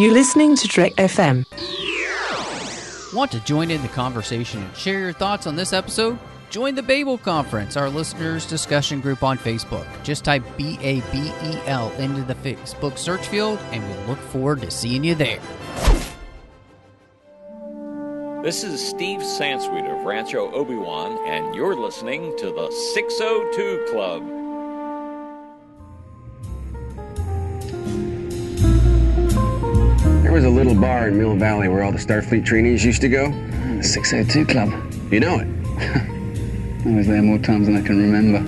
You're listening to Trek FM. Want to join in the conversation and share your thoughts on this episode? Join the Babel Conference, our listeners' discussion group on Facebook. Just type BABEL into the Facebook search field, and we'll look forward to seeing you there. This is Steve Sansweet of Rancho Obi-Wan, and you're listening to the 602 Club. There was a little bar in Mill Valley where all the Starfleet trainees used to go. The 602 Club. You know it. I was there more times than I can remember.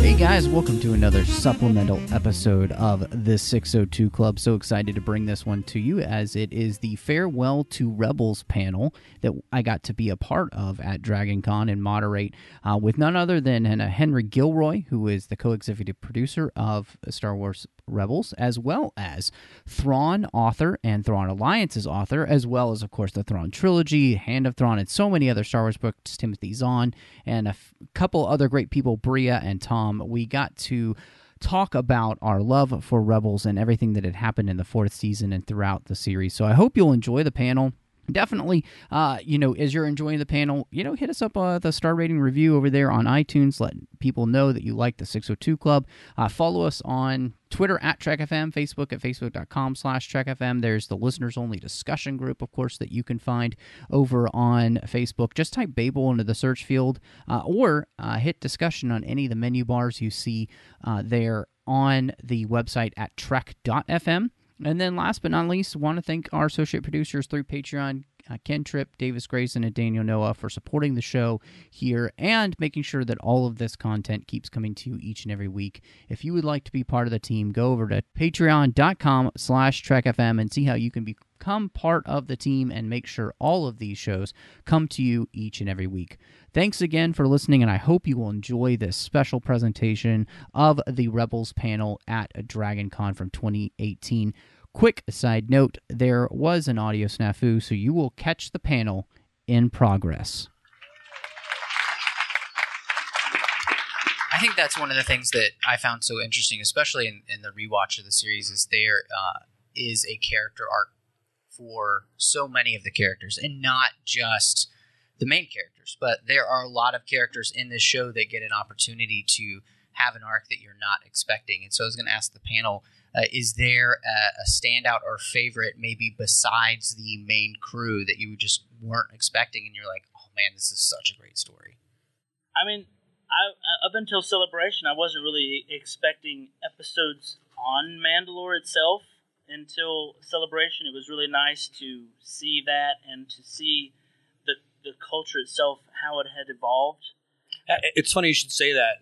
Hey guys, welcome to another supplemental episode of the 602 Club. So excited to bring this one to you as it is the Farewell to Rebels panel that I got to be a part of at Dragon Con and moderate with none other than Henry Gilroy, who is the co-executive producer of Star Wars Rebels, as well as Thrawn author and Thrawn Alliance's author, as well as, of course, the Thrawn trilogy, Hand of Thrawn, and so many other Star Wars books, Timothy Zahn, and a couple other great people, Bria and Tom. We got to talk about our love for Rebels and everything that had happened in the fourth season and throughout the series. So I hope you'll enjoy the panel. Definitely, as you're enjoying the panel, hit us up with a star rating review over there on iTunes. Let people know that you like the 602 Club. Follow us on Twitter at Trek FM, Facebook at facebook.com/Trek FM. There's the listeners only discussion group, of course, that you can find over on Facebook. Just type Babel into the search field or hit discussion on any of the menu bars you see there on the website at trek.fm. And then last but not least, want to thank our associate producers through Patreon, Ken Tripp, Davis Grayson, and Daniel Noah for supporting the show here and making sure that all of this content keeps coming to you each and every week. If you would like to be part of the team, go over to patreon.com/TrekFM and see how you can become part of the team and make sure all of these shows come to you each and every week. Thanks again for listening, and I hope you will enjoy this special presentation of the Rebels panel at Dragon Con from 2018. Quick side note, there was an audio snafu, so you will catch the panel in progress. I think that's one of the things that I found so interesting, especially in the rewatch of the series, is there is a character arc for so many of the characters, and not just the main characters, but there are a lot of characters in this show that get an opportunity to have an arc that you're not expecting. And so I was going to ask the panel, is there a standout or favorite, maybe besides the main crew, that you just weren't expecting and you're like, oh man, this is such a great story? I mean, up until Celebration, I wasn't really expecting episodes on Mandalore itself until Celebration. It was really nice to see that and to see the culture itself, how it had evolved. It's funny you should say that.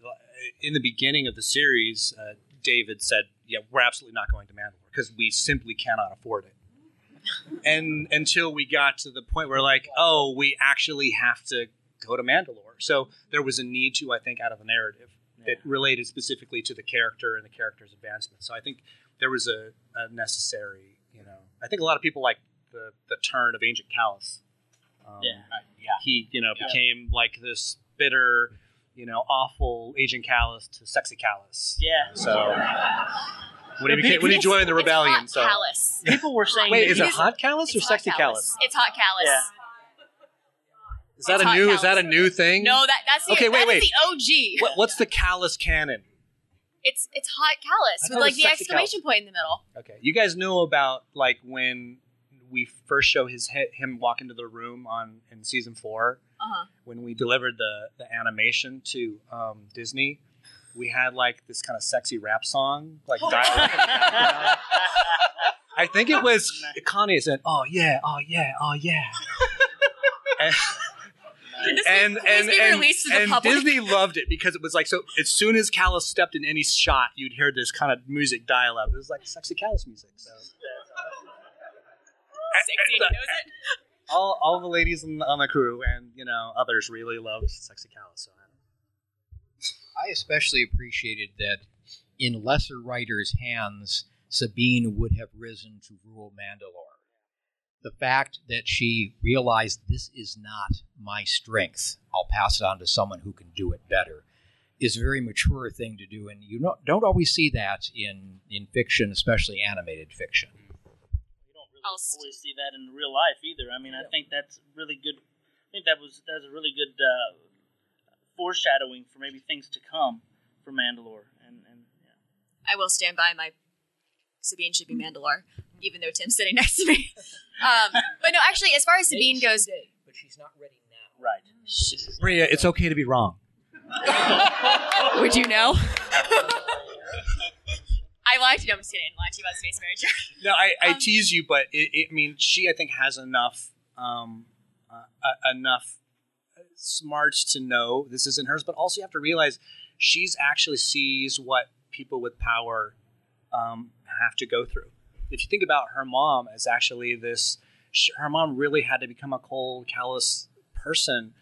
In the beginning of the series, David said, yeah, we're absolutely not going to Mandalore because we simply cannot afford it. And until we got to the point where, like, oh, we actually have to go to Mandalore. So there was a need to, I think, out of the narrative that related specifically to the character and the character's advancement. So I think there was a necessary, I think a lot of people like the turn of Agent Kallus. He, became like this bitter, awful Agent Kallus to sexy Kallus. Yeah. When he joined the rebellion, it's hot Kallus. People were saying, "Wait, is it hot Kallus or sexy Kallus?" It's hot Kallus. Yeah. Is that a new thing? No, that's the OG. What's the Kallus canon? It's hot Kallus with like the exclamation point in the middle. Okay, you guys know about like when we first show him walk into the room in season 4, when we delivered the animation to Disney, we had like this kind of sexy rap song, like I think it was Connie said, "Oh yeah, oh yeah, oh yeah," and Disney loved it because it was like, so as soon as Kallus stepped in any shot, you'd hear this kind of music dial up. It was like sexy Kallus music. So. Sexy, knows it. All the ladies on the crew and others really loved sexy Kallus. I especially appreciated that in lesser writers' hands, Sabine would have risen to rule Mandalore. The fact that she realized this is not my strength, I'll pass it on to someone who can do it better, is a very mature thing to do, and you don't always see that in fiction, especially animated fiction. You don't really always see that in real life either. I mean, yeah. I think that's really good. I think that was a really good foreshadowing for maybe things to come for Mandalore. And yeah. I will stand by my Sabine should be Mandalore, even though Tim's sitting next to me. But no, actually, as far as Sabine goes, but she's not ready now. Right, Bria, it's okay to be wrong. Would you know? I lied to you. I'm just kidding. I didn't lie to you about space marriage. No, I tease you, but I mean, she I think has enough smarts to know this isn't hers. But also, you have to realize she's actually sees what people with power have to go through. If you think about her mom as actually this, her mom really had to become a cold, callous person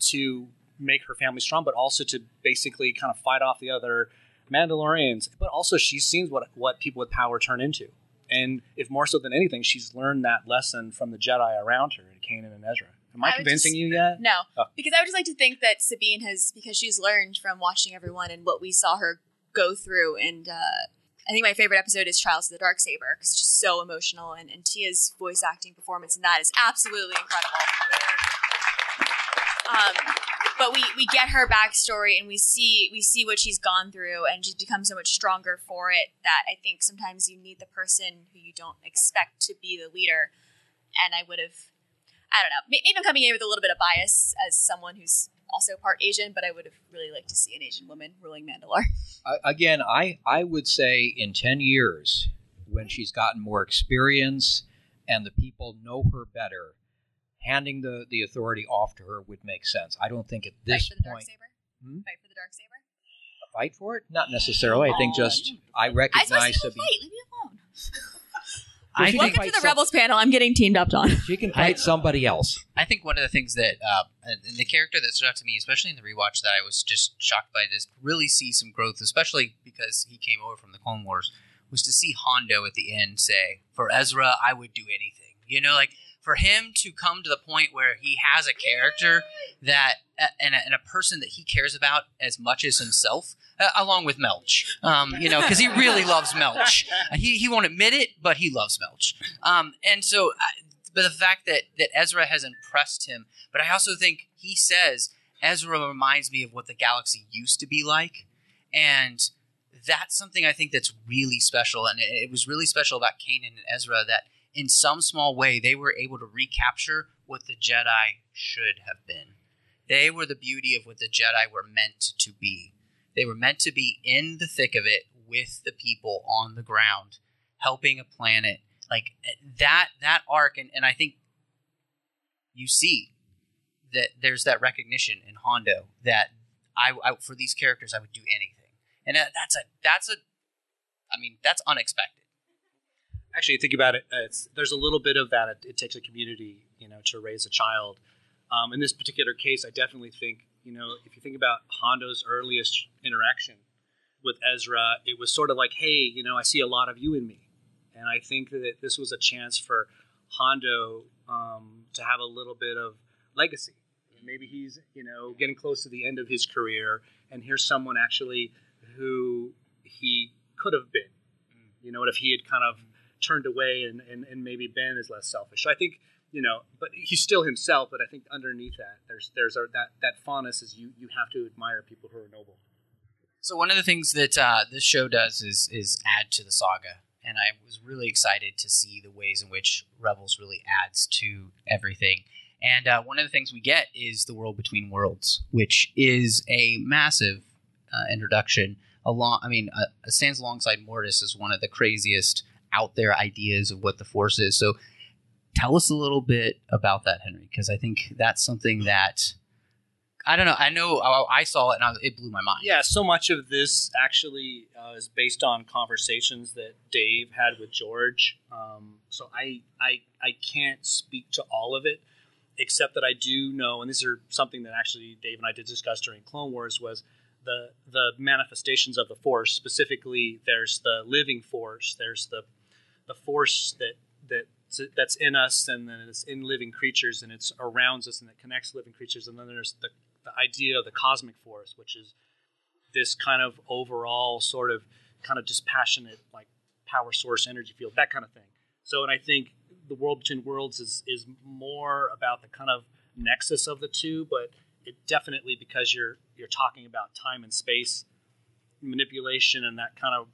to make her family strong, but also to basically kind of fight off the other Mandalorians. But also she's seen what people with power turn into. And if more so than anything, she's learned that lesson from the Jedi around her, Kanan and Ezra. Am I convincing you yet? No, because I would just like to think that Sabine has, because she's learned from watching everyone and what we saw her go through. And I think my favorite episode is Trials of the Darksaber, because it's just so emotional. And Tia's voice acting performance in that is absolutely incredible. But we get her backstory and we see what she's gone through, and she's become so much stronger for it, that I think sometimes you need the person who you don't expect to be the leader. And I don't know, maybe I'm coming in with a little bit of bias as someone who's also part Asian, but I would have really liked to see an Asian woman ruling Mandalore. Again, I would say in 10 years, when she's gotten more experience and the people know her better, handing the authority off to her would make sense. I don't think at this point... Fight for the Darksaber? A fight for it? Not necessarily. I think just... I recognize... I was supposed to leave me alone. Welcome to the Rebels panel. I'm getting teamed up on. She can fight somebody else. I think one of the things that... the character that stood out to me, especially in the rewatch, that I was just shocked by, to really see some growth, especially because he came over from the Clone Wars, was to see Hondo at the end say, for Ezra, I would do anything. You know, like... For him to come to the point where he has a character that and a person that he cares about as much as himself, along with Melch, because he really loves Melch. He won't admit it, but he loves Melch. But the fact that Ezra has impressed him, but I also think he says Ezra reminds me of what the galaxy used to be like, and that's something I think that's really special. And it was really special about Kanan and Ezra that, in some small way, they were able to recapture what the Jedi should have been. They were the beauty of what the Jedi were meant to be. They were meant to be in the thick of it with the people on the ground, helping a planet. Like that arc, and I think you see that there's that recognition in Hondo that I for these characters, I would do anything. And that's unexpected. Actually, think about it. There's a little bit of that. It takes a community, to raise a child. In this particular case, I definitely think, if you think about Hondo's earliest interaction with Ezra, it was sort of like, hey, I see a lot of you in me. And I think that this was a chance for Hondo to have a little bit of legacy. Maybe he's, getting close to the end of his career, and here's someone actually who he could have been. If he had kind of turned away and maybe Ben is less selfish. So I think, but he's still himself, but I think underneath that, there's that fondness is you have to admire people who are noble. So one of the things that this show does is add to the saga, and I was really excited to see the ways in which Rebels really adds to everything. And one of the things we get is the World Between Worlds, which is a massive introduction. Stands alongside Mortis as one of the craziest out there ideas of what the Force is. So tell us a little bit about that, Henry, because I think that's something that, I don't know, I know I saw it and it blew my mind. Yeah, so much of this actually is based on conversations that Dave had with George. So I can't speak to all of it, except that I do know, and these are something that actually Dave and I did discuss during Clone Wars, was the manifestations of the Force. Specifically, there's the living Force, there's the Force that's in us, and then it's in living creatures, and it's around us, and it connects living creatures. And then there's the idea of the cosmic Force, which is this kind of overall sort of kind of dispassionate, like, power source energy field, that kind of thing. So, and I think the World Between Worlds is more about the kind of nexus of the two, but it definitely, because you're talking about time and space manipulation and that kind of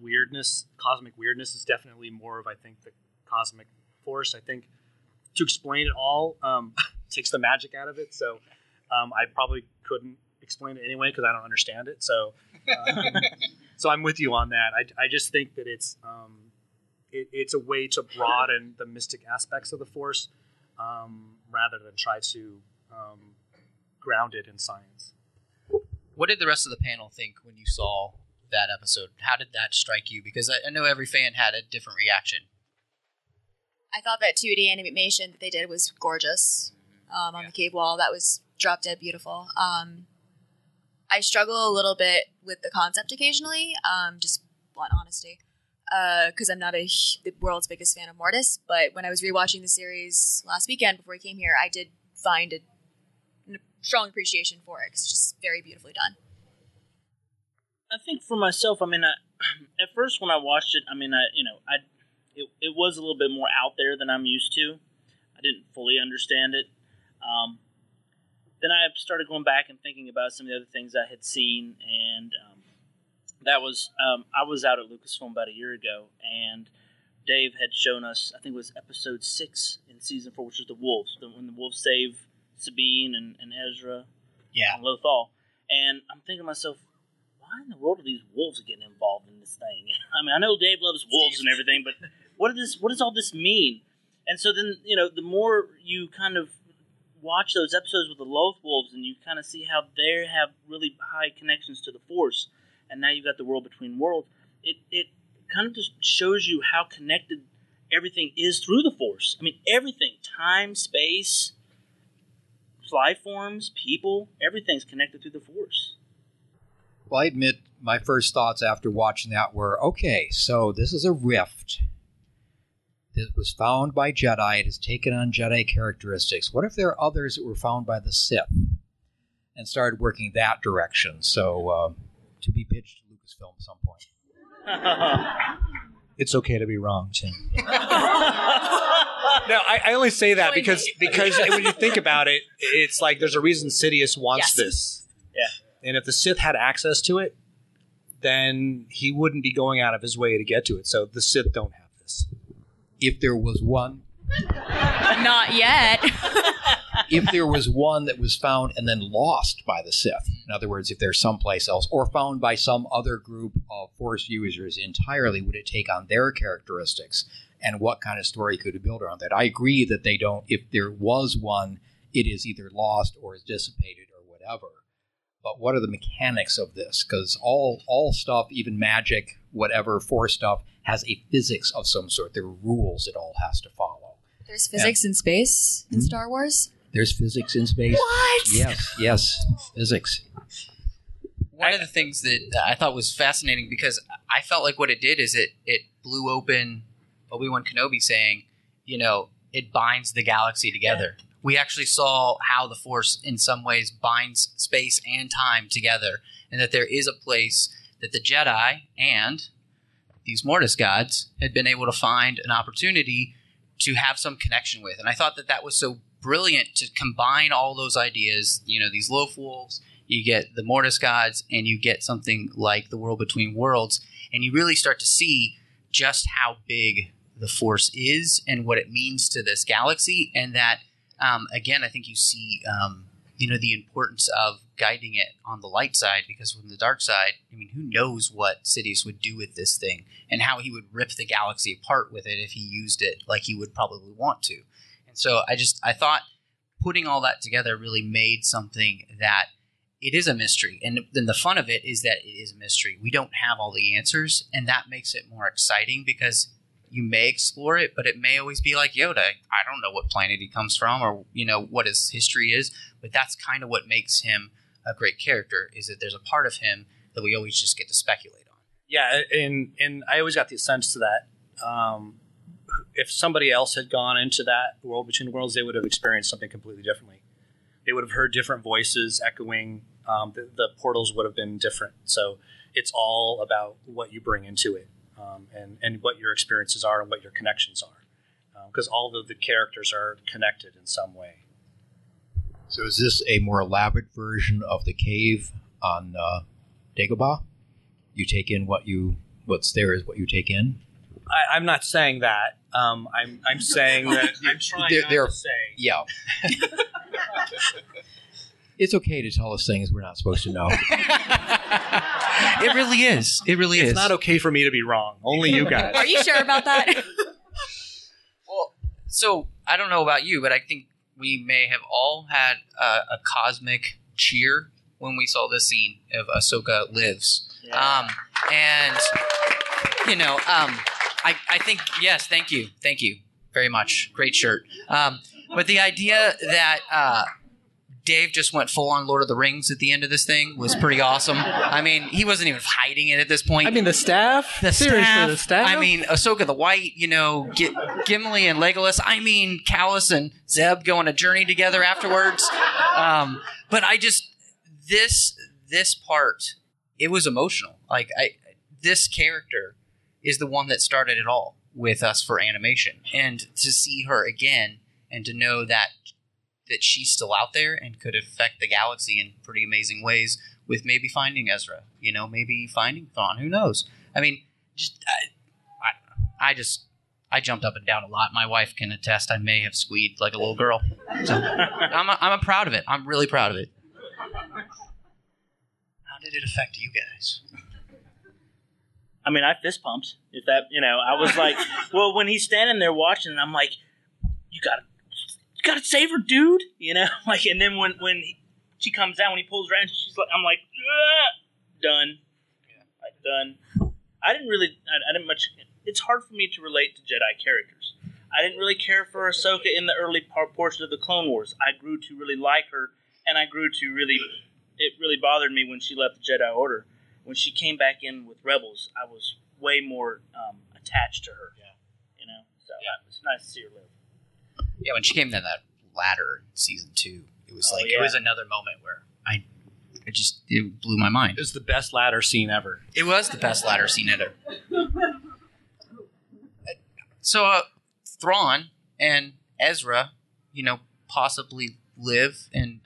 weirdness, cosmic weirdness, is definitely more of, I think, the cosmic force. I think to explain it all takes the magic out of it. So I probably couldn't explain it anyway because I don't understand it. So so I'm with you on that. I just think that it's a way to broaden the mystic aspects of the force rather than try to ground it in science. What did the rest of the panel think when you saw that episode? How did that strike you? Because I know every fan had a different reaction. I thought that 2D animation that they did was gorgeous on the cave wall. That was drop dead beautiful. I struggle a little bit with the concept occasionally, just blunt honesty, because I'm not the world's biggest fan of Mortis. But when I was rewatching the series last weekend before I came here, I did find a strong appreciation for it. 'Cause it's just very beautifully done. I think for myself, at first when I watched it, it was a little bit more out there than I'm used to. I didn't fully understand it. Then I started going back and thinking about some of the other things I had seen, and that was I was out at Lucasfilm about a year ago, and Dave had shown us, I think it was episode 6 in season 4, which was the Wolves, when the Wolves save Sabine and Ezra and Loth Wolves. And I'm thinking to myself, why in the world are these wolves getting involved in this thing? I know Dave loves wolves and everything, but what does all this mean? And so then, the more you kind of watch those episodes with the Loth Wolves and you kind of see how they have really high connections to the Force, and now you've got the World Between Worlds, it kind of just shows you how connected everything is through the Force. Everything, time, space, life forms, people, everything's connected through the Force. Well, I admit my first thoughts after watching that were, okay, so this is a rift that was found by Jedi. It has taken on Jedi characteristics. What if there are others that were found by the Sith and started working that direction? So to be pitched to Lucasfilm at some point. It's okay to be wrong, Tim. No, I only say that because when you think about it, it's like there's a reason Sidious wants this. Yeah. And if the Sith had access to it, then he wouldn't be going out of his way to get to it. So the Sith don't have this. If there was one. Not yet. If there was one that was found and then lost by the Sith. In other words, if there's someplace else or found by some other group of Force users entirely, would it take on their characteristics? And what kind of story could it build around that? I agree that they don't. If there was one, it is either lost or is dissipated or whatever. But what are the mechanics of this? Because all stuff, even magic, whatever, Force stuff, has a physics of some sort. There are rules it all has to follow. There's physics in space in Star Wars? There's physics in space. What? Yes, physics. One of the things that I thought was fascinating, because I felt like what it did is it blew open Obi-Wan Kenobi saying, it binds the galaxy together. Yeah. We actually saw how the Force in some ways binds space and time together, and that there is a place that the Jedi and these Mortis gods had been able to find an opportunity to have some connection with. And I thought that was so brilliant to combine all those ideas, these Loth Wolves, you get the Mortis gods, and you get something like the World Between Worlds, and you really start to see just how big the Force is and what it means to this galaxy, and that again, I think you see, the importance of guiding it on the light side, because from the dark side, who knows what Sidious would do with this thing and how he would rip the galaxy apart with it if he used it like he would probably want to. And so I thought putting all that together really made something that it is a mystery. And then the fun of it is that it is a mystery. We don't have all the answers, and that makes it more exciting because you may explore it, but it may always be like Yoda. I don't know what planet he comes from or, what his history is, but that's kind of what makes him a great character, is that there's a part of him that we always just get to speculate on. Yeah, and I always got the sense that if somebody else had gone into that World Between Worlds, they would have experienced something completely differently. They would have heard different voices echoing the portals would have been different. So it's all about what you bring into it, and what your experiences are and what your connections are, because all of the characters are connected in some way. So is this a more elaborate version of the cave on Dagobah? You take in what's there is what you take in? I'm not saying that. I'm saying that I'm trying to say. Yeah. It's okay to tell us things we're not supposed to know. It really is. It really is. It's not okay for me to be wrong. Only you guys. Are you sure about that? Well, so I don't know about you, but I think we may have all had a cosmic cheer when we saw this scene of Ahsoka Lives. Yeah. And, you know, I think, yes, thank you very much. Great shirt. But the idea that Dave just went full on Lord of the Rings at the end of this thing was pretty awesome. I mean, he wasn't even hiding it at this point. I mean, the staff. I mean, Ahsoka the White, you know, Gimli and Legolas. I mean, Kallus and Zeb go on a journey together afterwards. But I just, this part, it was emotional. Like, this character is the one that started it all with us for animation. And to see her again and to know that she's still out there and could affect the galaxy in pretty amazing ways with maybe finding Ezra, you know, maybe finding Thrawn, who knows? I mean, just I jumped up and down a lot. My wife can attest I may have squeaked like a little girl. So I'm proud of it. I'm really proud of it. How did it affect you guys? I mean, I fist pumped. If that, you know, I was like, well, when he's standing there watching, and I'm like, you gotta save her, dude. You know, like, and then when she comes out, when he pulls her in, she's like, I'm like, done, like done. I didn't much. It's hard for me to relate to Jedi characters. I didn't really care for Ahsoka in the early portion of the Clone Wars. I grew to really like her, and I grew to really. It really bothered me when she left the Jedi Order. When she came back in with Rebels, I was way more attached to her. Yeah. You know, so yeah. It was nice to see her live. Yeah, when she came to that ladder season 2, it was it was another moment where it blew my mind. It was the best ladder scene ever. It was the best ladder scene ever. So Thrawn and Ezra, you know, possibly live and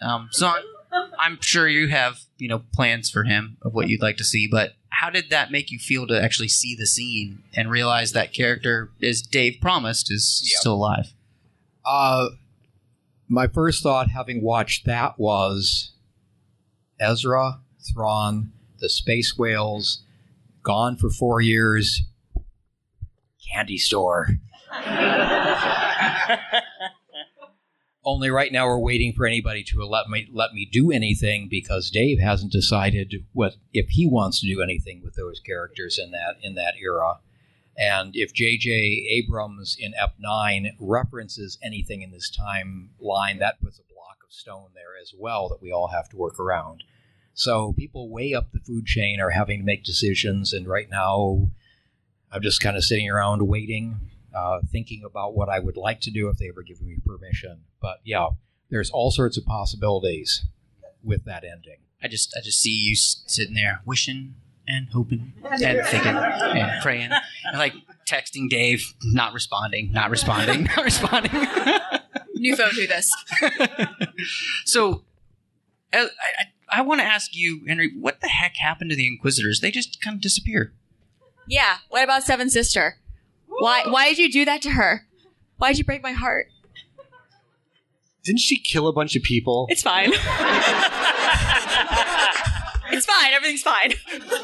I'm sure you have, you know, plans for him of what you'd like to see, but how did that make you feel to actually see the scene and realize that character, as Dave promised, is still alive? My first thought, having watched that, was Ezra, Thrawn, the space whales, gone for 4 years, candy store. Only right now we're waiting for anybody to let me do anything, because Dave hasn't decided if he wants to do anything with those characters in that era. And if J.J. Abrams in Ep9 references anything in this timeline, that puts a block of stone there as well that we all have to work around. So people way up the food chain are having to make decisions, and right now I'm just kind of sitting around waiting. Thinking about what I would like to do if they ever give me permission. But yeah, there's all sorts of possibilities with that ending. I just see you sitting there wishing and hoping and thinking and praying and like texting Dave, not responding. New phone, do this. So I want to ask you, Henry, what the heck happened to the Inquisitors? They just kind of disappeared. Yeah. What about Seven Sister? Why did you do that to her? Why did you break my heart? Didn't she kill a bunch of people? It's fine. It's fine. Everything's fine.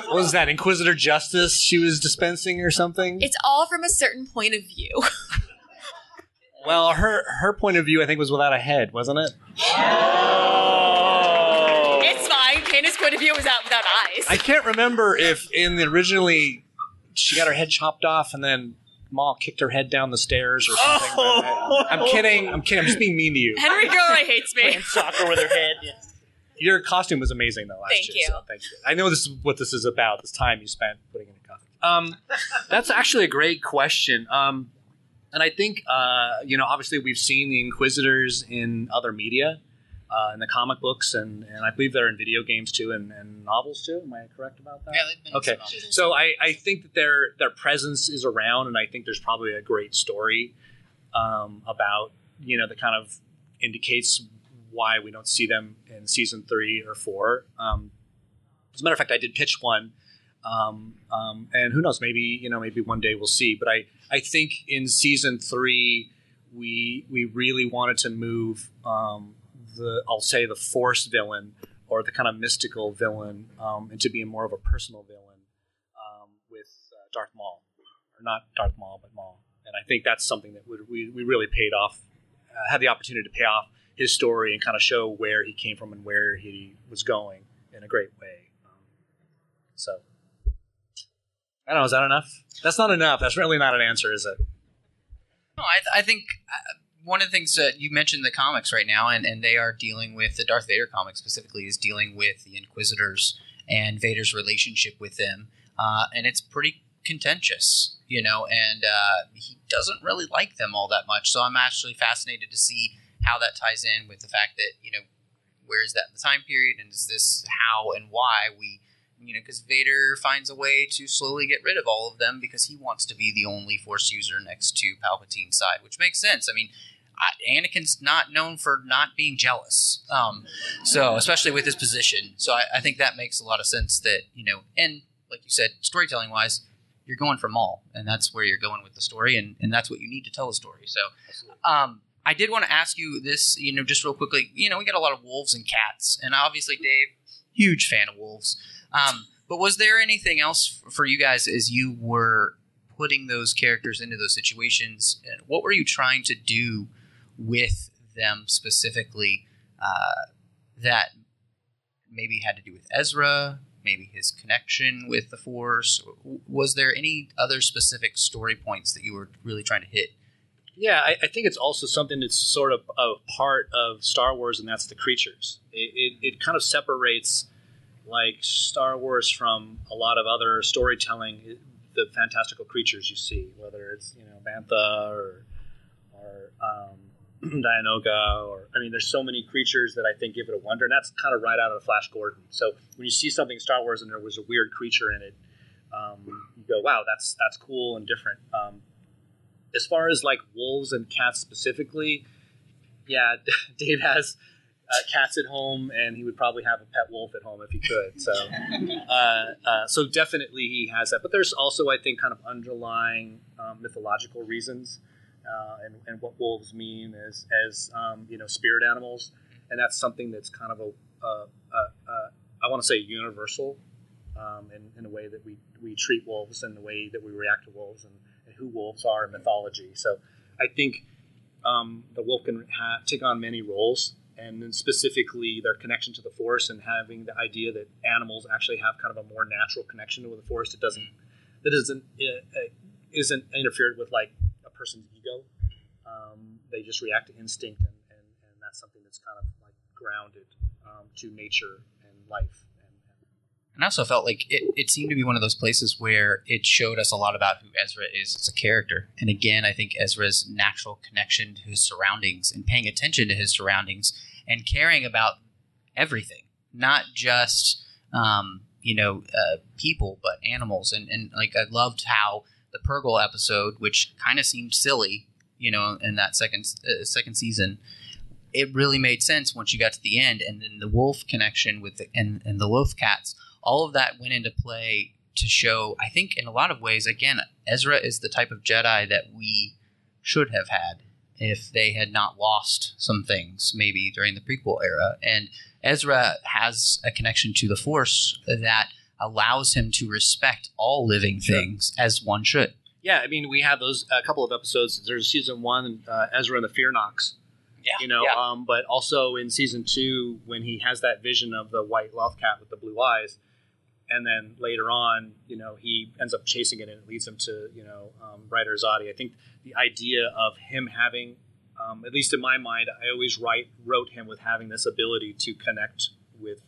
What was that, Inquisitor Justice she was dispensing or something? It's all from a certain point of view. Well, her point of view, I think, was without a head, wasn't it? Oh. It's fine. Kanan's point of view was without eyes. I can't remember if in the originally she got her head chopped off and then Maul kicked her head down the stairs or something. Oh. I'm kidding. I'm just being mean to you. Henry Gilroy hates me. Playing soccer with her head. Yeah. Your costume was amazing, though, last year. So thank you. I know this is what this is about, this time you spent putting in a costume. That's actually a great question. And I think, you know, obviously we've seen the Inquisitors in other media. in the comic books, and I believe they're in video games too, and novels too. Am I correct about that? Yeah, they've been okay. So I think that their presence is around, and I think there's probably a great story about, you know, that kind of indicates why we don't see them in season 3 or 4. As a matter of fact, I did pitch one, and who knows, maybe one day we'll see. But I think in season 3, we really wanted to move the Force villain, or the kind of mystical villain, into being more of a personal villain with Darth Maul, or not Darth Maul, but Maul. And I think that's something that we really paid off, had the opportunity to pay off his story and kind of show where he came from and where he was going in a great way. So I don't know. Is that enough? That's not enough. That's really not an answer, is it? No, I think one of the things that you mentioned, the comics right now, and they are dealing with the Darth Vader comic specifically, is dealing with the Inquisitors and Vader's relationship with them. And it's pretty contentious, you know, and he doesn't really like them all that much. So I'm actually fascinated to see how that ties in with the fact that, you know, where is that in the time period? And is this how and why we, you know, because Vader finds a way to slowly get rid of all of them because he wants to be the only Force user next to Palpatine's side, which makes sense. I mean, Anakin's not known for not being jealous, so especially with his position. So I think that makes a lot of sense that, you know, and like you said, storytelling-wise, you're going for Maul, and that's where you're going with the story, and that's what you need to tell the story. So I did want to ask you this, you know, just real quickly. You know, we got a lot of wolves and cats, and obviously Dave, huge fan of wolves. But was there anything else for you guys as you were putting those characters into those situations? And what were you trying to do with them specifically that maybe had to do with Ezra, maybe his connection with the Force? Was there any other specific story points that you were really trying to hit? Yeah, I think it's also something that's sort of a part of Star Wars, and that's the creatures. It kind of separates, like, Star Wars from a lot of other storytelling, the fantastical creatures you see, whether it's, you know, Bantha or Dianoga, or, I mean, there's so many creatures that I think give it a wonder, and that's kind of right out of Flash Gordon. So when you see something in Star Wars and there was a weird creature in it, you go, wow, that's cool and different. As far as, like, wolves and cats specifically, yeah, Dave has cats at home, and he would probably have a pet wolf at home if he could. So so definitely he has that. But there's also, I think, kind of underlying mythological reasons and what wolves mean as you know, spirit animals. And that's something that's kind of a I want to say universal in a way that we treat wolves and the way that we react to wolves and who wolves are in mythology. So I think the wolf can take on many roles, and then specifically their connection to the Force, and having the idea that animals actually have kind of a more natural connection with the Force that isn't interfered with, like, a person's ego. They just react to instinct, and that's something that's kind of, like, grounded to nature and life. And I also felt like it seemed to be one of those places where it showed us a lot about who Ezra is as a character. And again, I think Ezra's natural connection to his surroundings and paying attention to his surroundings and caring about everything, not just, people, but animals. And like, I loved how the Purgle episode, which kind of seemed silly, you know, in that second season, it really made sense once you got to the end. And then the wolf connection with and the wolf cats, all of that went into play to show, I think, in a lot of ways, again, Ezra is the type of Jedi that we should have had if they had not lost some things, maybe during the prequel era. And Ezra has a connection to the Force that allows him to respect all living things, sure, as one should. Yeah, I mean, we had those a couple of episodes. There's season 1, Ezra and the Fear Nox. Yeah, you know, yeah. But also in season 2, when he has that vision of the white Loth cat with the blue eyes. And then later on, you know, he ends up chasing it, and it leads him to, you know, Ryder Azadi. I think the idea of him having, at least in my mind, I always wrote him with having this ability to connect with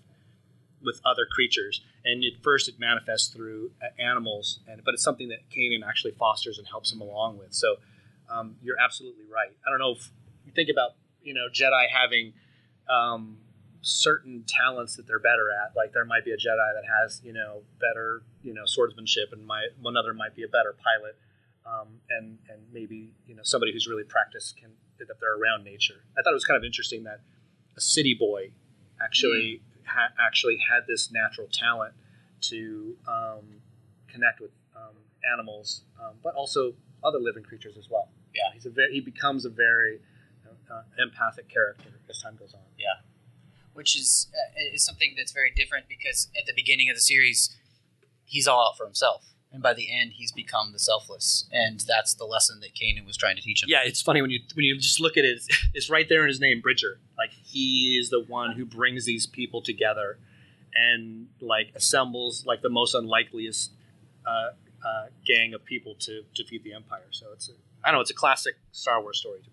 other creatures. And at first it manifests through animals, but it's something that Kanan actually fosters and helps him along with. So you're absolutely right. I don't know if you think about, you know, Jedi having certain talents that they're better at. Like there might be a Jedi that has, you know, better, you know, swordsmanship, and one other might be a better pilot. And maybe, you know, somebody who's really practiced can, that they're around nature. I thought it was kind of interesting that a city boy actually actually had this natural talent to connect with animals, but also other living creatures as well. Yeah, he's a very, he becomes a very empathic character as time goes on. Yeah, which is something that's very different, because at the beginning of the series, he's all out for himself. And by the end, he's become the selfless, and that's the lesson that Kanan was trying to teach him. Yeah, it's funny when you just look at it, it's right there in his name, Bridger. Like, he is the one who brings these people together, and like assembles like the most unlikeliest gang of people to defeat the Empire. So it's it's a classic Star Wars story to me.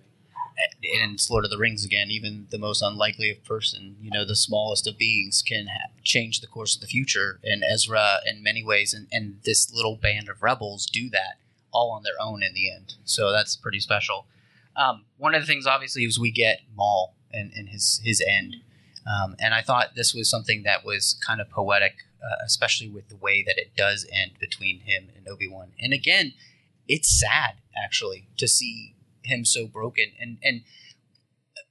And it's Lord of the Rings again. Even the most unlikely of person, you know, the smallest of beings can change the course of the future. And Ezra, in many ways, and this little band of rebels do that all on their own in the end. So that's pretty special. One of the things, obviously, is we get Maul and his end. And I thought this was something that was kind of poetic, especially with the way that it does end between him and Obi-Wan. And again, it's sad, actually, to see him so broken. And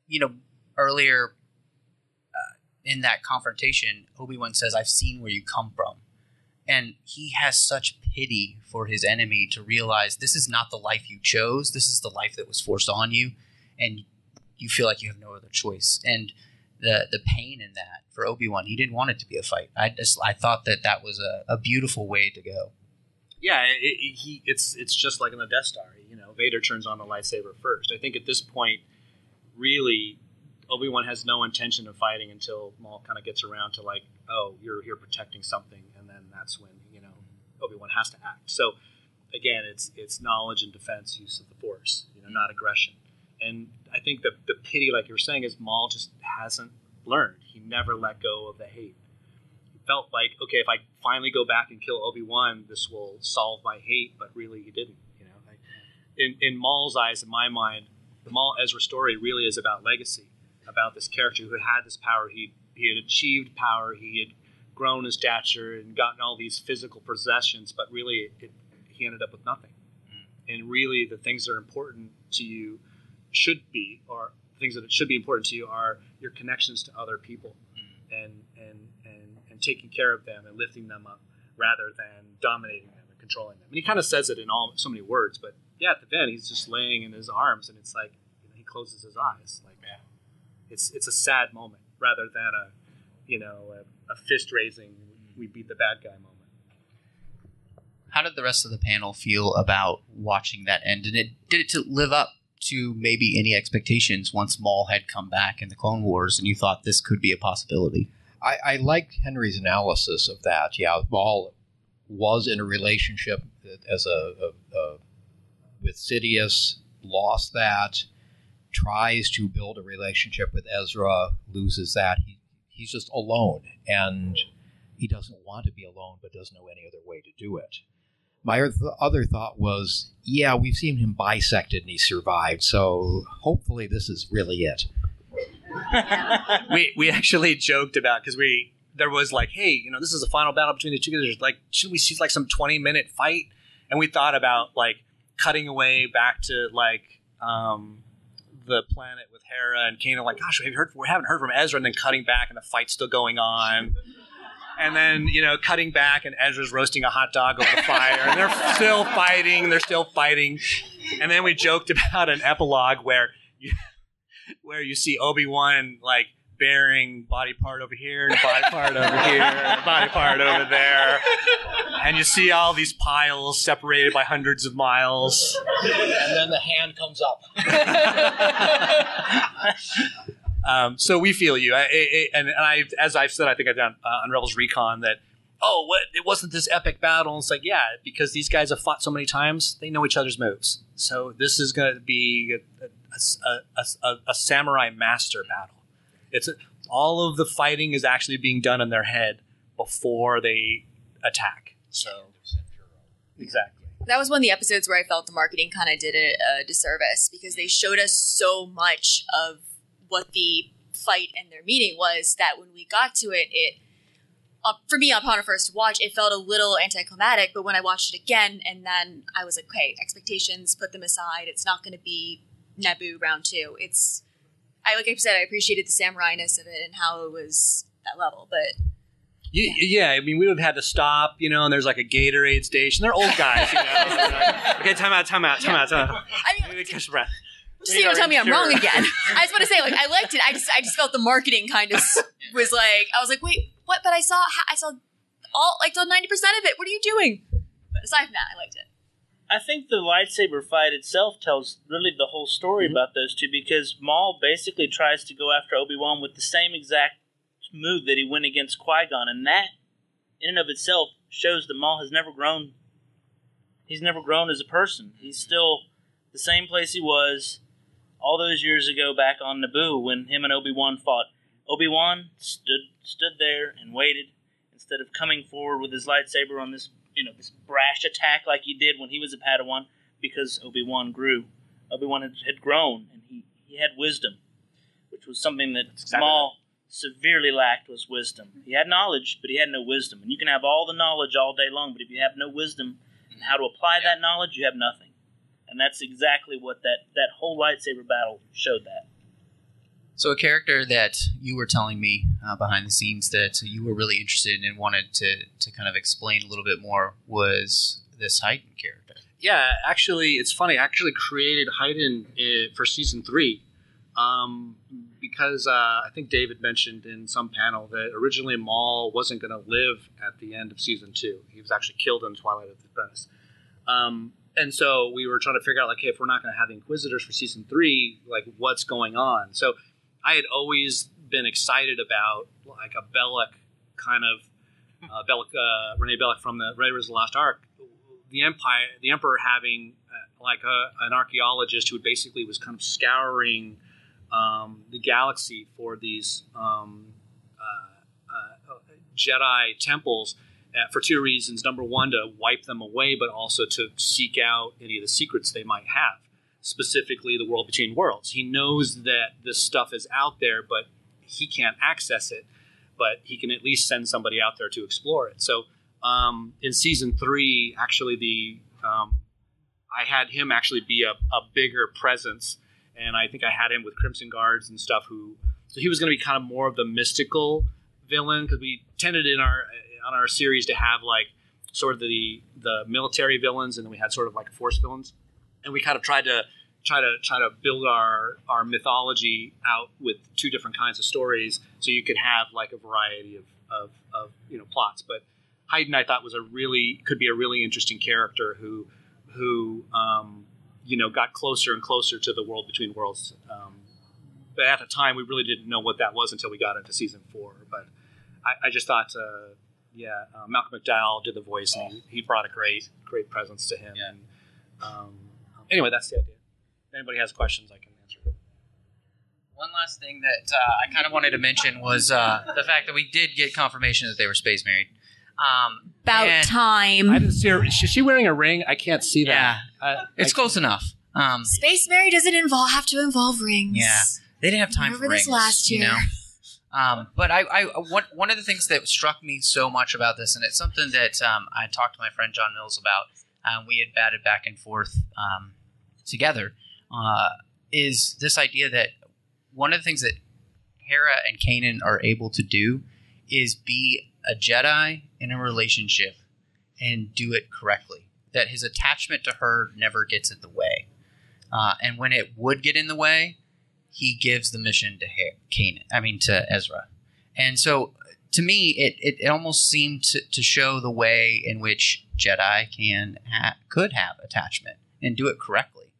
you know, earlier in that confrontation, Obi-Wan says, "I've seen where you come from." And he has such pity for his enemy to realize this is not the life you chose. This is the life that was forced on you. And you feel like you have no other choice. And the pain in that for Obi-Wan, he didn't want it to be a fight. I thought that was a beautiful way to go. Yeah, it's just like in the Death Star. You know, Vader turns on the lightsaber first. I think at this point, really, Obi-Wan has no intention of fighting until Maul kind of gets around to like, oh, you're here protecting something, and then that's when, you know, Obi-Wan has to act. So again, it's knowledge and defense, use of the Force, you know, not aggression. And I think the pity, like you were saying, is Maul just hasn't learned. He never let go of the hate. He felt like, okay, if I finally go back and kill Obi-Wan, this will solve my hate, but really he didn't. You know, like, in Maul's eyes, in my mind, the Maul Ezra story really is about legacy, about this character who had this power. He had achieved power. He had grown his stature and gotten all these physical possessions, but really he ended up with nothing. Mm. And really the things that are important to you are your connections to other people, and taking care of them and lifting them up rather than dominating them and controlling them. And he kind of says it in so many words, but yeah, at the end he's just laying in his arms, and it's like, you know, he closes his eyes. Like, man, it's a sad moment rather than a fist raising, we beat the bad guy moment. How did the rest of the panel feel about watching that end? And did it to live up to maybe any expectations once Maul had come back in the Clone Wars and you thought this could be a possibility? I liked Henry's analysis of that. Yeah, Maul was in a relationship as with Sidious, lost that, tries to build a relationship with Ezra, loses that. He's just alone, and he doesn't want to be alone but doesn't know any other way to do it. My other thought was, yeah, we've seen him bisected and he survived, so hopefully this is really it. we actually joked about, because there was like, hey, you know, this is the final battle between the two guys. Like, should we see like some 20-minute fight? And we thought about like cutting away back to like the planet with Hera and Kanan. Like, gosh, we haven't heard from Ezra, and then cutting back and the fight's still going on. And then, you know, cutting back and Ezra's roasting a hot dog over the fire. And they're still fighting. And then we joked about an epilogue where you see Obi-Wan, like, bearing body part over here and body part over here and body part over there. And you see all these piles separated by hundreds of miles. And then the hand comes up. So we feel you, and I, as I've said, I think I've done on Rebels Recon that, it wasn't this epic battle. It's like, yeah, because these guys have fought so many times, they know each other's moves. So this is going to be a samurai master battle. It's all of the fighting is actually being done in their head before they attack. So exactly. That was one of the episodes where I felt the marketing kind of did a disservice, because they showed us so much of what the fight and their meeting was that when we got to it, for me, upon a first watch, it felt a little anticlimactic, but when I watched it again, and then I was like, okay, expectations, put them aside. It's not going to be Naboo round two. Like I said, I appreciated the samurai-ness of it and how it was that level, but... Yeah, I mean, we would have had to stop, you know, and there's like a Gatorade station. They're old guys, you know. Like, okay, time out. I mean, catch your breath. Just so you don't tell me I'm wrong again. I just want to say, like, I liked it. I just felt the marketing kind of was like, I was like, wait, what? But I saw all, like, till 90% of it. What are you doing? But aside from that, I liked it. I think the lightsaber fight itself tells really the whole story about those two, because Maul basically tries to go after Obi-Wan with the same exact move that he went against Qui-Gon, and that in and of itself shows that Maul has never grown. He's never grown as a person. He's still the same place he was all those years ago back on Naboo when him and Obi-Wan fought. Obi-Wan stood there and waited instead of coming forward with his lightsaber on this, you know, this brash attack like he did when he was a Padawan, because Obi-Wan grew. Obi-Wan had grown, and he had wisdom, which was something that Maul severely lacked, was wisdom. He had knowledge, but he had no wisdom. And you can have all the knowledge all day long, but if you have no wisdom and how to apply that knowledge, you have nothing. And that's exactly what that whole lightsaber battle showed that. So a character that you were telling me behind the scenes that you were really interested in and wanted to kind of explain a little bit more was this Haydn character. Yeah, actually, it's funny. I actually created Haydn for season 3. Because I think David mentioned in some panel that originally Maul wasn't going to live at the end of season 2. He was actually killed in Twilight of the Apprentice. And so we were trying to figure out, like, hey, if we're not going to have the Inquisitors for season 3, like, what's going on? So I had always been excited about, like, a Bellocq kind of, Rene Bellocq from the Raiders of the Lost Ark, the Emperor having, an archaeologist who basically was kind of scouring the galaxy for these Jedi temples for two reasons. Number one, to wipe them away, but also to seek out any of the secrets they might have, specifically the World Between Worlds. He knows that this stuff is out there, but he can't access it, but he can at least send somebody out there to explore it. So in season 3, actually, I had him actually be a bigger presence. And I think I had him with Crimson Guards and stuff. So he was going to be kind of more of the mystical villain, because we tended on our series to have like sort of the military villains, and then we had sort of like force villains, and we kind of tried to build our mythology out with two different kinds of stories, so you could have like a variety of you know, plots. But Haydn, I thought, was could be a really interesting character who you know, got closer and closer to the World Between Worlds. But at the time, we really didn't know what that was until we got into season 4. But I just thought, Malcolm McDowell did the voice, and he brought a great presence to him. Yeah. And anyway, that's the idea. If anybody has questions, I can answer. One last thing that I kind of wanted to mention was the fact that we did get confirmation that they were space married. About time. I didn't see her. Is she wearing a ring? I can't see that. Yeah, it's close enough. Space Mary doesn't have to involve rings. Yeah, they didn't have time for rings last year. You know? But one of the things that struck me so much about this, and it's something that I talked to my friend John Mills about, and we had batted back and forth together, is this idea that one of the things that Hera and Kanan are able to do is be a Jedi in a relationship and do it correctly, that his attachment to her never gets in the way. And when it would get in the way, he gives the mission to Ezra. And so to me, it almost seemed to show the way in which Jedi could have attachment and do it correctly.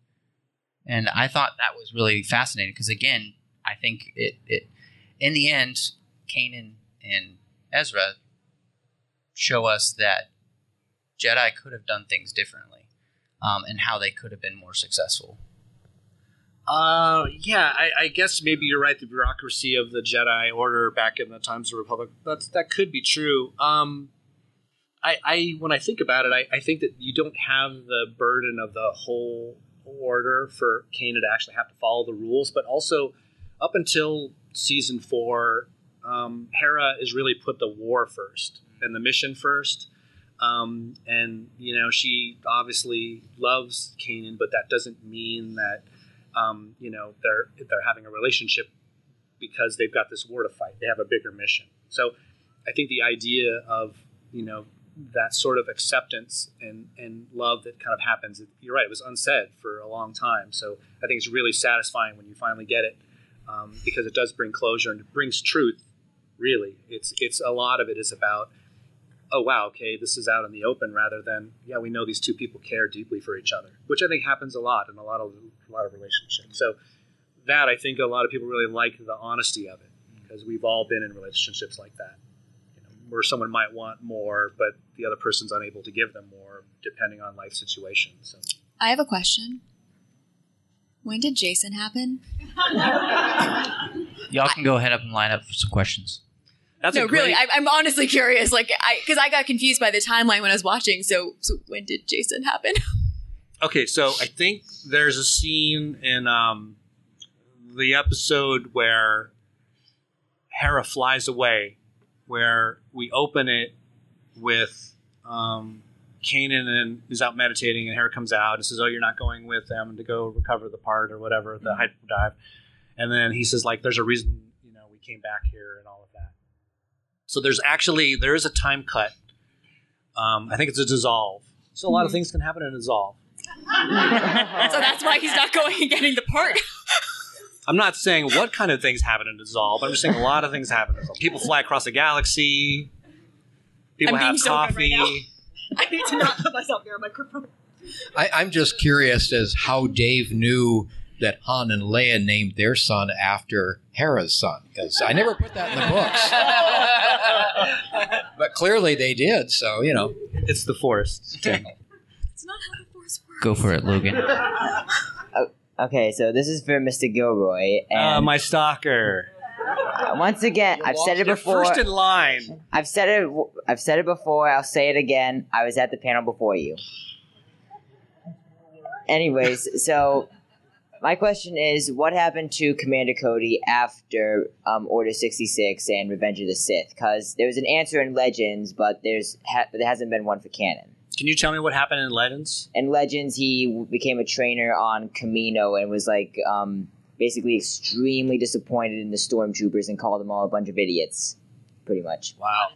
And I thought that was really fascinating, because again, I think it in the end, Kanan and Ezra show us that Jedi could have done things differently, and how they could have been more successful. I guess maybe you're right. The bureaucracy of the Jedi Order back in the times of the Republic, that could be true. When I think about it, I think that you don't have the burden of the whole order for Kanan to actually have to follow the rules, but also up until season four, Hera is really put the war first and the mission first. And, you know, she obviously loves Kanan, but that doesn't mean that, you know, they're having a relationship because they've got this war to fight. They have a bigger mission. So I think the idea of, you know, that sort of acceptance and love that kind of happens, you're right, it was unsaid for a long time. So I think it's really satisfying when you finally get it, because it does bring closure and it brings truth, really. It's a lot of it is about, oh, wow, okay, this is out in the open, rather than, yeah, we know these two people care deeply for each other, which I think happens a lot in a lot of relationships. So that, I think a lot of people really like the honesty of it, because we've all been in relationships like that, you know, where someone might want more, but the other person's unable to give them more, depending on life situations. So. I have a question. When did Jason happen? Y'all can go ahead up and line up for some questions. Really, I'm honestly curious, like, because I got confused by the timeline when I was watching. So when did Jason happen? Okay, so I think there's a scene in the episode where Hera flies away, where we open it with Kanan and is out meditating, and Hera comes out and says, "Oh, you're not going with them to go recover the part or whatever, the hyperdive," and then he says, "Like, there's a reason, you know, we came back here and all of that." So there is a time cut. I think it's a dissolve. So a lot of things can happen in a dissolve. So that's why he's not going and getting the part. I'm not saying what kind of things happen in a dissolve. I'm just saying a lot of things happen in a dissolve. People fly across the galaxy. People have coffee. Right, I need to not put myself near a microphone. I'm just curious as how Dave knew that Han and Leia named their son after Hera's son, because I never put that in the books. But clearly they did, so, you know. It's the Force. It's not how the Force works. Go for it, Logan. Okay, so this is for Mr. Gilroy. My stalker. Once again, I've said it before. First in line. I've said it before. I'll say it again. I was at the panel before you. Anyways, so... my question is, what happened to Commander Cody after Order 66 and Revenge of the Sith? Because there was an answer in Legends, but there hasn't been one for canon. Can you tell me what happened in Legends? In Legends, he became a trainer on Kamino and was like basically extremely disappointed in the stormtroopers and called them all a bunch of idiots, pretty much. Wow.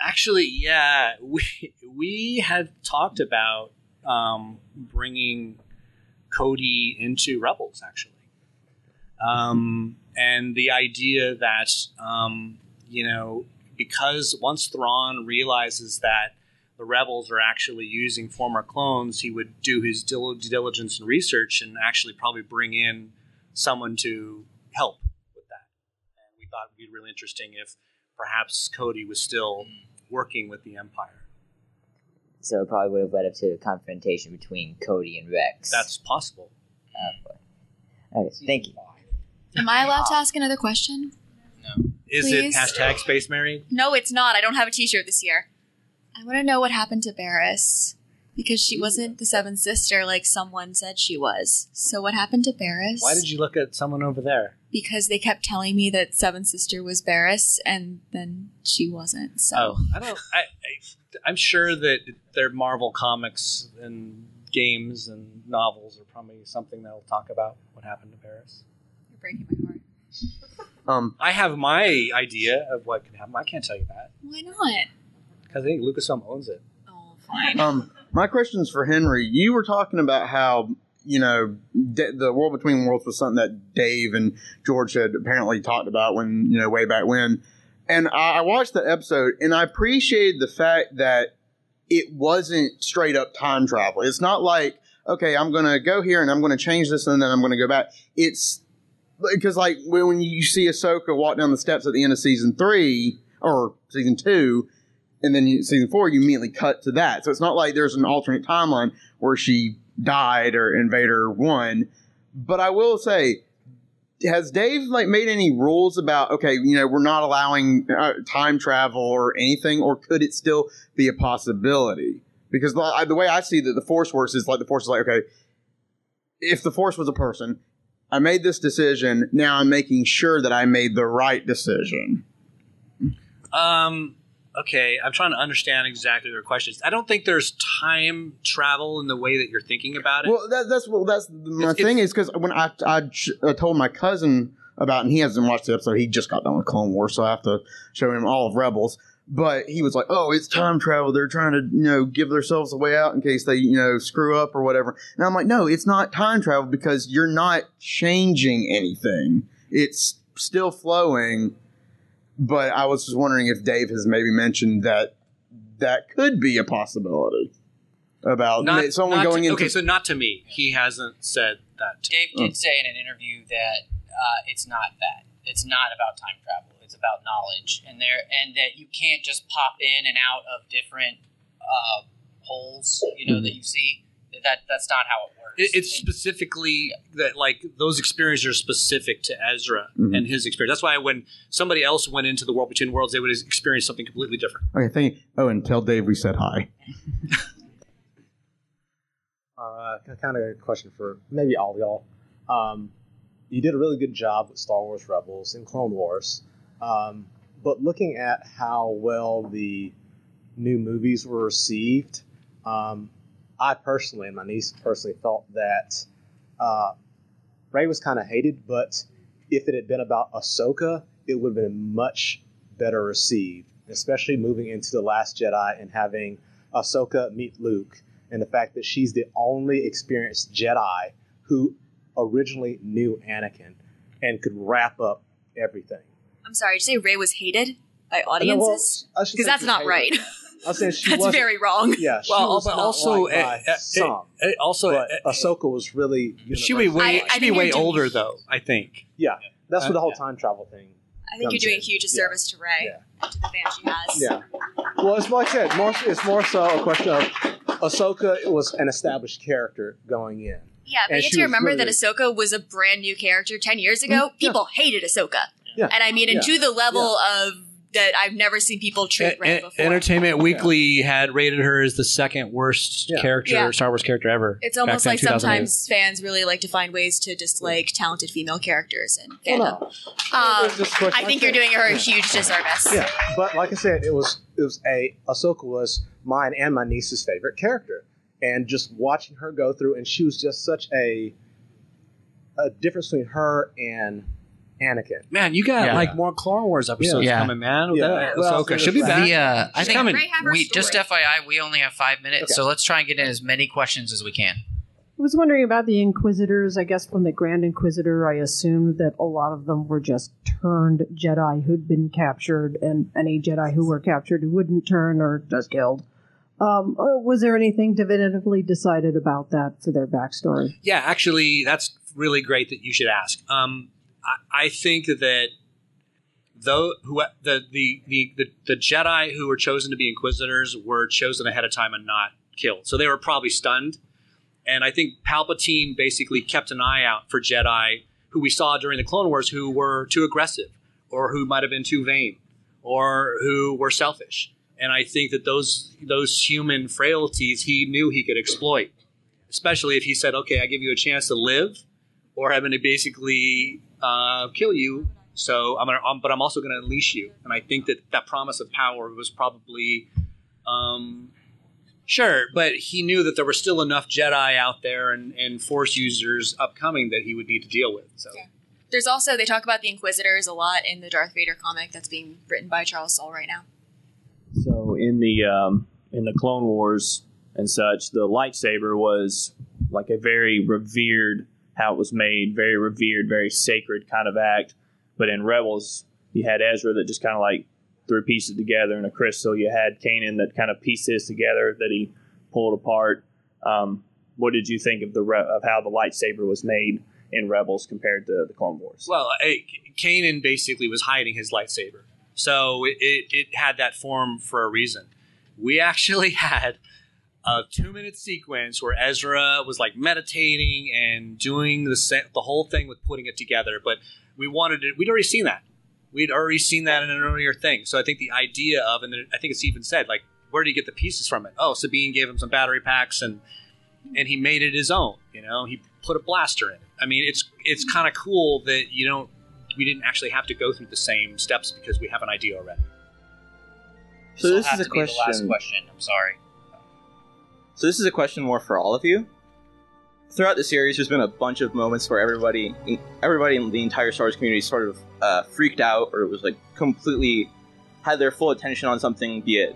Actually, yeah, we had talked about bringing Cody into Rebels, actually. And the idea that, you know, because once Thrawn realizes that the Rebels are actually using former clones, he would do his diligence and research and actually probably bring in someone to help with that. And we thought it would be really interesting if perhaps Cody was still working with the Empire. So it probably would have led up to a confrontation between Cody and Rex. That's possible. Okay, thank you. Am I allowed to ask another question? No. Is it # space married? No, it's not. I don't have a t-shirt this year. I want to know what happened to Barris, because she wasn't the seventh sister like someone said she was. So what happened to Barris? Why did you look at someone over there? Because they kept telling me that seventh sister was Barris, and then she wasn't. So I'm sure that their Marvel comics and games and novels are probably something that'll talk about what happened to Barris. You're breaking my heart. I have my idea of what could happen. I can't tell you that. Why not? Because I think Lucasfilm owns it. Oh, fine. My question is for Henry. You were talking about how, you know, the World Between Worlds was something that Dave and George had apparently talked about when, you know, way back when. And I watched that episode, and I appreciated the fact that it wasn't straight-up time travel. It's not like, okay, I'm going to go here, and I'm going to change this, and then I'm going to go back. It's because, like, when you see Ahsoka walk down the steps at the end of Season 3, or Season 2, and then Season 4, you immediately cut to that. So it's not like there's an alternate timeline where she died or Invader won. But I will say... has Dave, like, made any rules about, okay, you know, we're not allowing time travel or anything, or could it still be a possibility? Because the way I see that the Force works is, like, the Force is like, okay, if the Force was a person I made this decision. Now I'm making sure that I made the right decision. Okay, I'm trying to understand exactly your questions. I don't think there's time travel in the way that you're thinking about it. Well, that's my thing, because when I told my cousin about, and he hasn't watched the episode, he just got done with Clone Wars, so I have to show him all of Rebels. But he was like, "Oh, it's time travel. They're trying to, you know, give themselves a way out in case they, you know, screw up or whatever." And I'm like, "No, it's not time travel because you're not changing anything. It's still flowing." But I was just wondering if Dave has maybe mentioned that that could be a possibility about someone going into... Okay, so not to me. He hasn't said that. Dave did say in an interview that it's not that. It's not about time travel. It's about knowledge. And that you can't just pop in and out of different holes, you know, that you see. That's not how it works. It's specifically that, like, those experiences are specific to Ezra and his experience. That's why when somebody else went into the World Between Worlds, they would experience something completely different. Okay, thank you. Oh, and tell Dave we said hi. Kind of a question for maybe all of y'all. You did a really good job with Star Wars Rebels and Clone Wars, but looking at how well the new movies were received, I personally, and my niece personally, thought that Rey was kind of hated, but if it had been about Ahsoka, it would have been much better received, especially moving into The Last Jedi and having Ahsoka meet Luke, and the fact that she's the only experienced Jedi who originally knew Anakin and could wrap up everything. I'm sorry, did you say Rey was hated by audiences? Because that's not right. I'm saying that's very wrong. Yeah, well, but also, also, Ahsoka was really. She'd be way older, though. I think. Yeah, that's what the whole time travel thing. I think you're doing a huge disservice to Rey and to the fans she has. Yeah. Well, it's like I said. It's more so a question of Ahsoka was an established character going in. Yeah, but you have to remember that Ahsoka was a brand new character 10 years ago. People hated Ahsoka, and I mean, and to the level of. That I've never seen people treat Rey before. Entertainment Weekly had rated her as the second worst character, Star Wars character ever. It's almost like sometimes fans really like to find ways to dislike talented female characters in fandom. I think you're doing her a huge disservice. Yeah, but like I said, Ahsoka was mine and my niece's favorite character, and just watching her go through, and she was just such a difference between her and Anakin. Man, you got like more Clone Wars episodes coming, man. Yeah. Ahsoka should be back. I think just FYI, we only have 5 minutes, so let's try and get in as many questions as we can. I was wondering about the Inquisitors. I guess from the Grand Inquisitor, I assumed that a lot of them were just turned Jedi who'd been captured, and any Jedi who were captured who wouldn't turn or just killed. Was there anything definitively decided about that for their backstory? Yeah, actually, that's really great that you should ask. I think that the Jedi who were chosen to be Inquisitors were chosen ahead of time and not killed. So they were probably stunned. And I think Palpatine basically kept an eye out for Jedi who we saw during the Clone Wars who were too aggressive or who might have been too vain or who were selfish. And I think that those human frailties he knew he could exploit, especially if he said, okay, I give you a chance to live or I'm going to basically... kill you, so I'm gonna, but I'm also going to unleash you. And I think that that promise of power was probably sure, but he knew that there were still enough Jedi out there and Force users upcoming that he would need to deal with. So there's also they talk about the Inquisitors a lot in the Darth Vader comic that's being written by Charles Soule right now. So in the Clone Wars and such, the lightsaber was like a very revered. How it was made, very revered, very sacred kind of act. But in Rebels, you had Ezra that just kind of like threw pieces together in a crystal. You had Kanan that kind of pieced this together that he pulled apart. What did you think of how the lightsaber was made in Rebels compared to the Clone Wars? Well, Kanan basically was hiding his lightsaber. So it had that form for a reason. We actually had... a 2-minute sequence where Ezra was like meditating and doing the whole thing with putting it together. But we wanted it. We'd already seen that. We'd already seen that in an earlier thing. So I think the idea of, and I think it's even said, like, where do you get the pieces from it? Oh, Sabine gave him some battery packs and and he made it his own. You know, he put a blaster in it. I mean, it's kind of cool that we didn't actually have to go through the same steps because we have an idea already. So this is a question. The last question. I'm sorry. So this is a question more for all of you. Throughout the series, there's been a bunch of moments where everybody in the entire Star Wars community sort of freaked out, or was like completely had their full attention on something, be it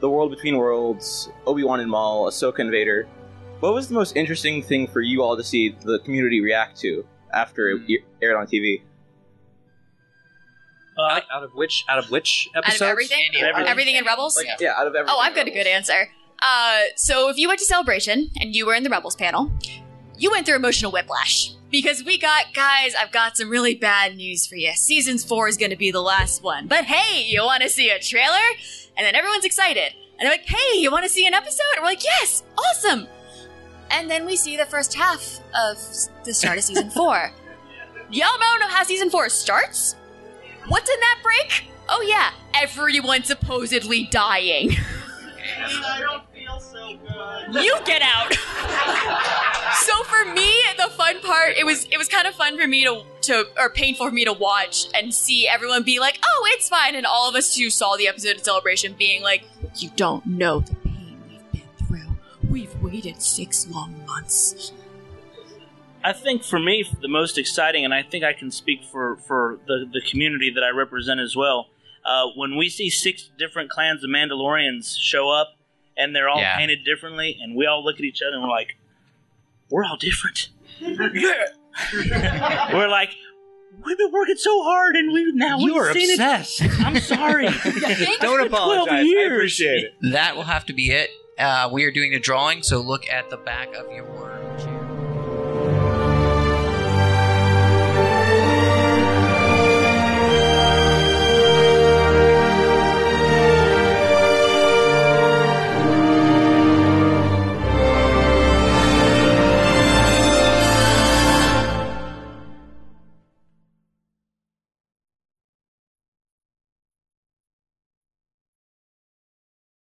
The World Between Worlds, Obi-Wan and Maul, Ahsoka and Vader. What was the most interesting thing for you all to see the community react to after it aired on TV? Out of which episode? Out of everything? Everything in Rebels? Like, yeah, out of everything. Oh, I've got a good answer. So if you went to Celebration and you were in the Rebels panel, you went through emotional whiplash. Because we got, guys, I've got some really bad news for you. Season 4 is going to be the last one. But hey, you want to see a trailer? And then everyone's excited. And they're like, hey, you want to see an episode? And we're like, yes, awesome. And then we see the first half of the start of Season 4. Y'all don't know how Season 4 starts? What's in that break? Oh yeah, everyone supposedly dying. I don't feel so good. You get out. So for me, the fun part, it was kind of fun for me or painful for me to watch and see everyone be like, oh, it's fine. And all of us who saw the episode of Celebration being like, you don't know the pain we've been through. We've waited 6 long months. I think for me, the most exciting, and I think I can speak for the community that I represent as well, when we see 6 different clans of Mandalorians show up and they're all painted differently, and we all look at each other and we're like, we're all different. We're like, we've been working so hard and we've seen obsessed. It. I'm sorry. Don't apologize. I appreciate it. That will have to be it. We are doing a drawing, so look at the back of your